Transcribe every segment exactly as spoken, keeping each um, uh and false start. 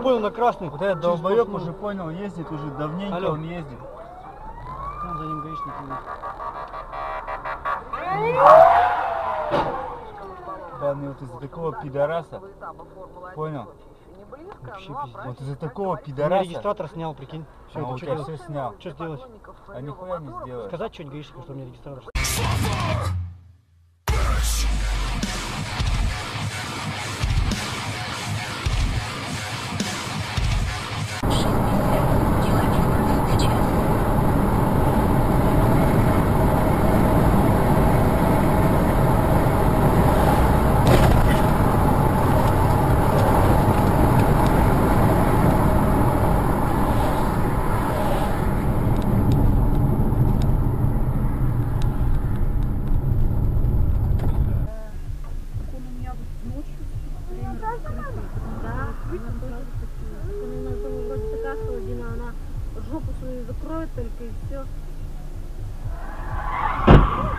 Был на красный. Вот этот долбоёб уже понял, ездит уже давненько. Алло. Он ездит. Он за ним гаишник. Данный вот из-за такого пидораса. Понял? Вообще пиздец. Вот из-за такого пидораса. Регистратор снял, прикинь. Все, а, что все снял. Что сделать? А нихуя не сделать. Сказать что-нибудь гаишнику, что у меня регистратор.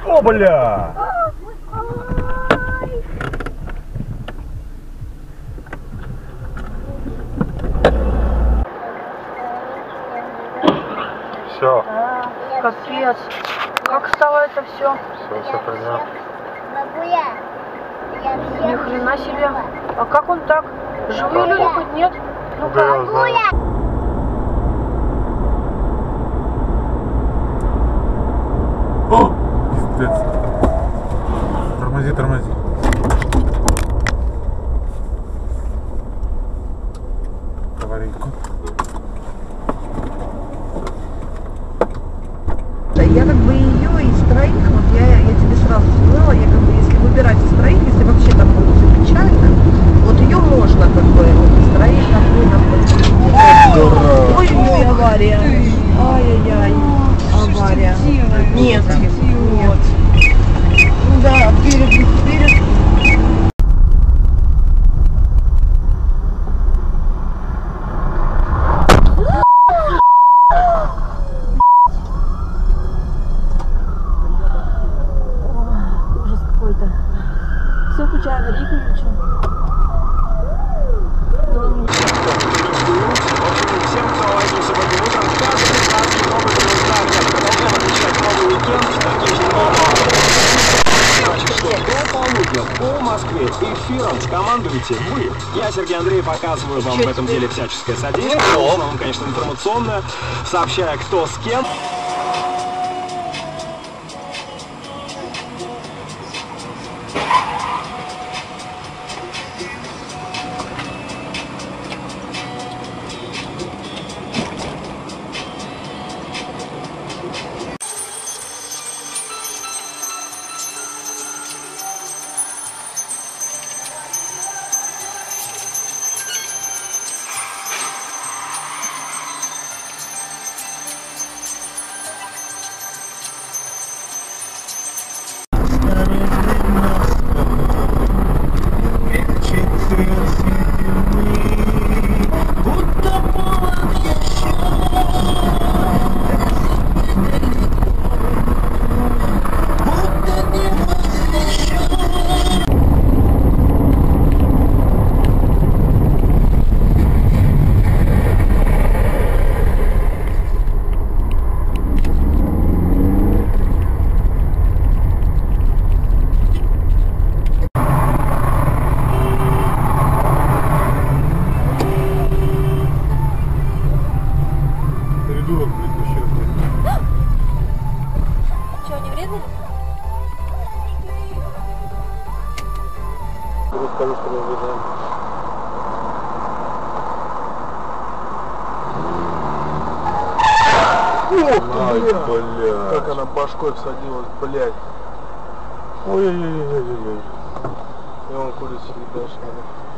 О, бля! Все. Капец. Как стало это все? Все, все понятно. Ни хрена себе. А как он так? Живые люди хоть нет? Ну как? Тормози, тормози. Аварийку. Я как бы ее из троих, вот я, я тебе сразу сказала, я как бы если выбирать из троих, если вообще там будет печально, вот ее можно как бы вот из троих такой находить. Ой, ой, авария. Ай-яй-яй. Авария. Нет. Нет. Да, перед, перед. Ужас какой-то. Все включаю аварийку и включу. Всем, кто ловил сегодня утром, сказали, что они могут не знать, как продолжаем отмечать новый уикенд в таких новых. До полудня по Москве эфиром скомандуете вы. Я, Сергей Андреев, показываю вам в этом деле всяческое содействие. В основном, конечно, информационное, сообщая, кто с кем. Ой, блядь. Как она башкой всадилась, блядь. Ой-ой-ой-ой-ой. И он курит себе дальше.